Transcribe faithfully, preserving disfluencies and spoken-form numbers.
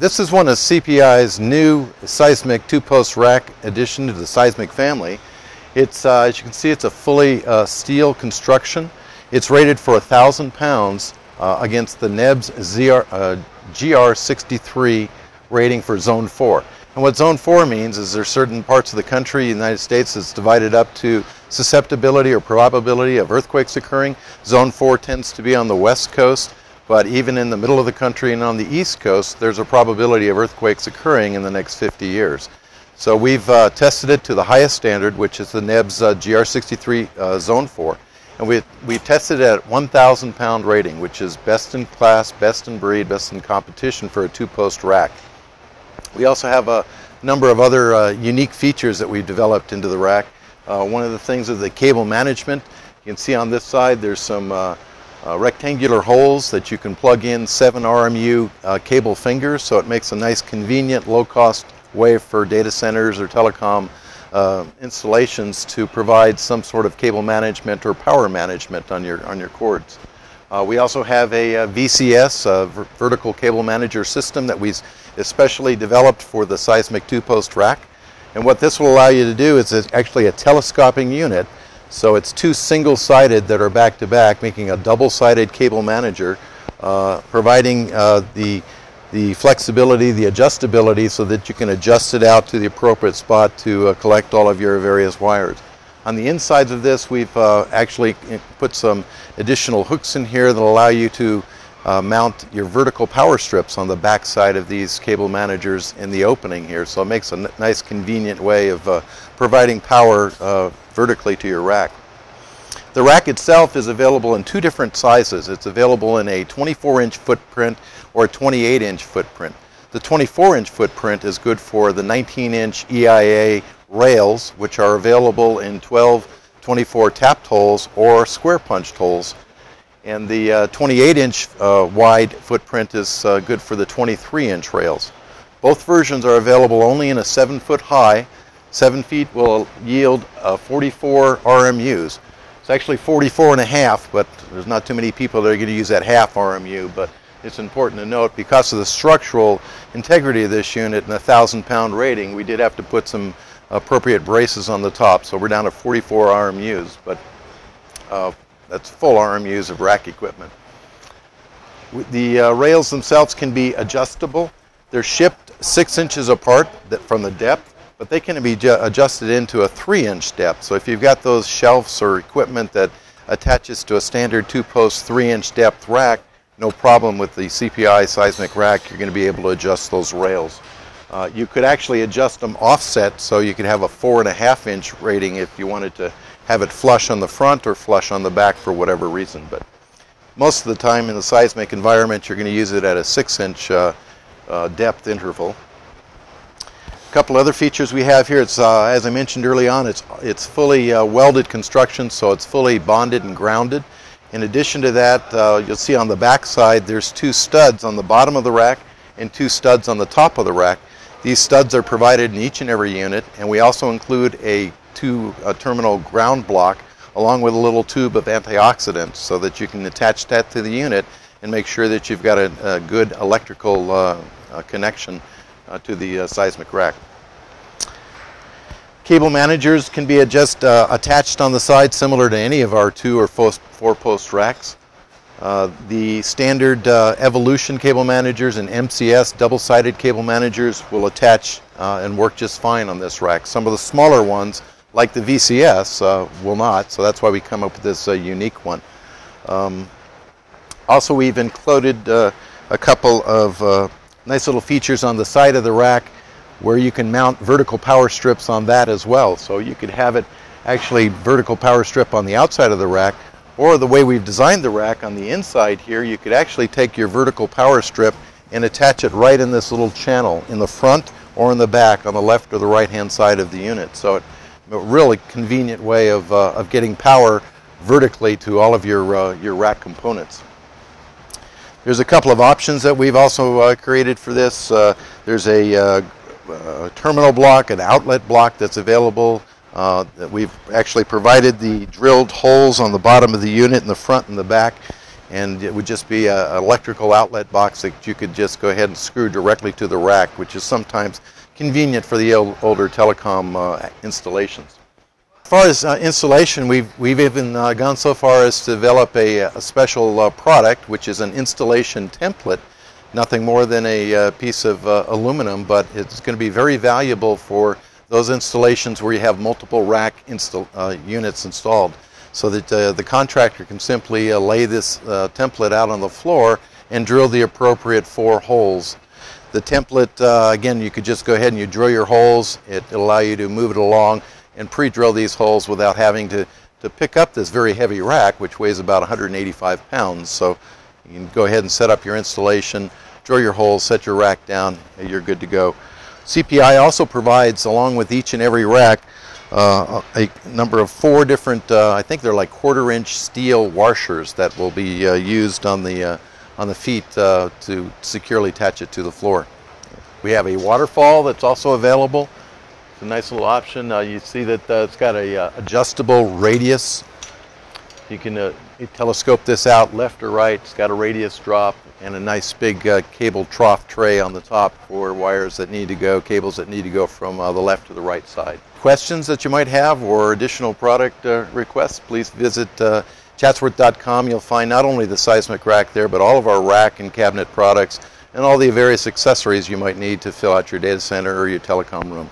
This is one of C P I's new seismic two-post rack addition to the seismic family. It's, uh, as you can see, it's a fully uh, steel construction. It's rated for one thousand pounds uh, against the N E B S G R sixty-three rating for Zone four. And what Zone four means is there are certain parts of the country, the United States, that's divided up to susceptibility or probability of earthquakes occurring. Zone four tends to be on the west coast, but even in the middle of the country and on the east coast, there's a probability of earthquakes occurring in the next fifty years. So we've uh, tested it to the highest standard, which is the N E B S uh, G R sixty-three uh, Zone four. And we, we tested it at one thousand pound rating, which is best in class, best in breed, best in competition for a two-post rack. We also have a number of other uh, unique features that we've developed into the rack. Uh, one of the things is the cable management. You can see on this side there's some uh, uh, rectangular holes that you can plug in seven R M U uh, cable fingers, so it makes a nice, convenient, low-cost way for data centers or telecom uh, installations to provide some sort of cable management or power management on your on your cords. Uh, we also have a, a V C S, a vertical cable manager system, that we especially developed for the seismic two-post rack. And what this will allow you to do is it's actually a telescoping unit, so it's two single-sided that are back-to-back, making a double-sided cable manager, uh, providing uh, the the flexibility, the adjustability, so that you can adjust it out to the appropriate spot to uh, collect all of your various wires. On the insides of this, we've uh, actually put some additional hooks in here that allow you to uh, mount your vertical power strips on the back side of these cable managers in the opening here, so it makes a nice, convenient way of uh, providing power uh, vertically to your rack. The rack itself is available in two different sizes. It's available in a twenty-four inch footprint or a twenty-eight inch footprint. The twenty-four inch footprint is good for the nineteen inch E I A rails, which are available in twelve, twenty-four tapped holes or square punched holes. And the uh, twenty-eight inch uh, wide footprint is uh, good for the twenty-three inch rails. Both versions are available only in a seven foot high. Seven feet will yield uh, forty-four R M Us. It's actually forty-four and a half, but there's not too many people that are going to use that half R M U, but it's important to note, because of the structural integrity of this unit and a one thousand pound rating, we did have to put some appropriate braces on the top, so we're down to forty-four R M Us, but uh, that's full R M Us of rack equipment. The uh, rails themselves can be adjustable. They're shipped six inches apart from the depth, but they can be adjusted into a three inch depth. So if you've got those shelves or equipment that attaches to a standard two-post three inch depth rack, no problem with the C P I seismic rack, you're going to be able to adjust those rails. Uh, you could actually adjust them offset, so you could have a four and a half inch rating if you wanted to have it flush on the front or flush on the back for whatever reason. But most of the time in the seismic environment, you're going to use it at a six inch uh, uh, depth interval. A couple other features we have here, it's, uh, as I mentioned early on, it's, it's fully uh, welded construction, so it's fully bonded and grounded. In addition to that, uh, you'll see on the back side there's two studs on the bottom of the rack and two studs on the top of the rack. These studs are provided in each and every unit, and we also include a two-terminal ground block along with a little tube of antioxidants, so that you can attach that to the unit and make sure that you've got a, a good electrical uh, uh, connection Uh, to the uh, seismic rack. Cable managers can be just uh, attached on the side, similar to any of our two or four-post racks. Uh, the standard uh, Evolution cable managers and M C S double-sided cable managers will attach uh, and work just fine on this rack. Some of the smaller ones, like the V C S, uh, will not, so that's why we come up with this uh, unique one. Um, also, we've included uh, a couple of uh, nice little features on the side of the rack where you can mount vertical power strips on that as well. So you could have it actually vertical power strip on the outside of the rack, or the way we've designed the rack on the inside here, you could actually take your vertical power strip and attach it right in this little channel in the front or in the back on the left or the right hand side of the unit. So it's a really convenient way of, uh, of getting power vertically to all of your, uh, your rack components. There's a couple of options that we've also uh, created for this. Uh, there's a uh, uh, terminal block, an outlet block that's available. Uh, that we've actually provided the drilled holes on the bottom of the unit in the front and the back. and it would just be an electrical outlet box that you could just go ahead and screw directly to the rack, which is sometimes convenient for the older telecom uh, installations. As far as uh, installation, we've, we've even uh, gone so far as to develop a, a special uh, product, which is an installation template, nothing more than a uh, piece of uh, aluminum, but it's going to be very valuable for those installations where you have multiple rack install, uh, units installed, so that uh, the contractor can simply uh, lay this uh, template out on the floor and drill the appropriate four holes. The template, uh, again, you could just go ahead and you drill your holes. It'll allow you to move it along and pre-drill these holes without having to, to pick up this very heavy rack, which weighs about one hundred eighty-five pounds. So you can go ahead and set up your installation, drill your holes, set your rack down, and you're good to go. C P I also provides, along with each and every rack, uh, a number of four different, uh, I think they're like quarter-inch steel washers that will be uh, used on the, uh, on the feet uh, to securely attach it to the floor. We have a waterfall that's also available. It's a nice little option. Uh, you see that uh, it's got a uh, adjustable radius. You can uh, telescope this out left or right. It's got a radius drop and a nice big uh, cable trough tray on the top for wires that need to go, cables that need to go from uh, the left to the right side. Questions that you might have or additional product uh, requests, please visit uh, chatsworth dot com. You'll find not only the seismic rack there, but all of our rack and cabinet products and all the various accessories you might need to fill out your data center or your telecom room.